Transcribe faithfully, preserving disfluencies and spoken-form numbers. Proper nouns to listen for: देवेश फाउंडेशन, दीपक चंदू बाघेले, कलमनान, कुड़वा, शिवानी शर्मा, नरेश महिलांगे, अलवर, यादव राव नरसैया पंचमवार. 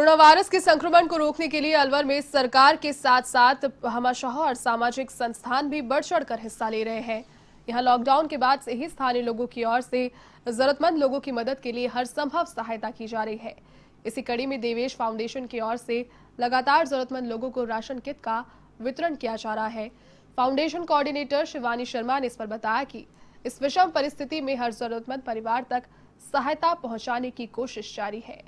Corona virus के संक्रमण को रोकने के लिए अलवर में सरकार के साथ साथ हमाशाह और सामाजिक संस्थान भी बढ़ चढ़ कर हिस्सा ले रहे हैं। यहां लॉकडाउन के बाद से ही स्थानीय लोगों की ओर से जरूरतमंद लोगों की मदद के लिए हर संभव सहायता की जा रही है। इसी कड़ी में देवेश फाउंडेशन की ओर से लगातार जरूरतमंद लोगों को राशन किट का वितरण किया जा रहा है। फाउंडेशन कोऑर्डिनेटर शिवानी शर्मा ने इस पर बताया कि इस विषम परिस्थिति में हर जरूरतमंद परिवार तक सहायता पहुँचाने की कोशिश जारी है।